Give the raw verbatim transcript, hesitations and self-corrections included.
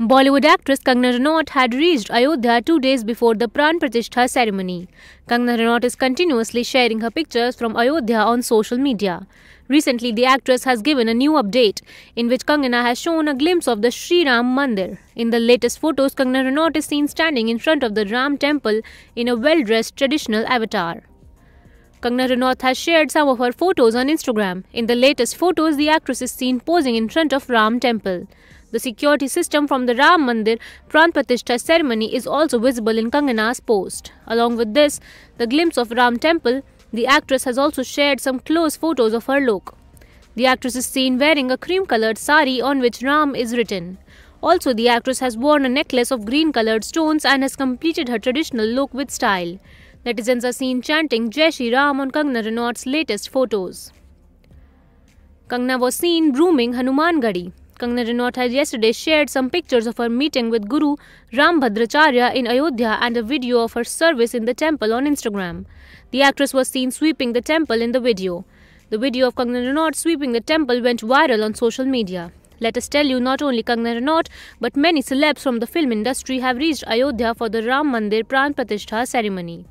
Bollywood actress Kangana Ranaut had reached Ayodhya two days before the Pran Pratishtha ceremony. Kangana Ranaut is continuously sharing her pictures from Ayodhya on social media. Recently, the actress has given a new update in which Kangana has shown a glimpse of the Shri Ram Mandir. In the latest photos, Kangana Ranaut is seen standing in front of the Ram temple in a well-dressed traditional avatar. Kangana Ranaut has shared some of her photos on Instagram. In the latest photos, the actress is seen posing in front of Ram temple. The security system from the Ram Mandir Pran Pratishtha ceremony is also visible in Kangana's post. Along with this, the glimpse of Ram temple, the actress has also shared some close photos of her look. The actress is seen wearing a cream-colored sari on which Ram is written. Also, the actress has worn a necklace of green-colored stones and has completed her traditional look with style. Netizens are seen chanting Jai Shri Ram on Kangana Ranaut's latest photos. Kangana was seen grooming Hanuman Gadi. Kangana Ranaut had yesterday shared some pictures of her meeting with Guru Ram Bhadracharya in Ayodhya and a video of her service in the temple on Instagram. The actress was seen sweeping the temple in the video. The video of Kangana Ranaut sweeping the temple went viral on social media. Let us tell you, not only Kangana Ranaut but many celebs from the film industry have reached Ayodhya for the Ram Mandir Pran Pratishtha ceremony.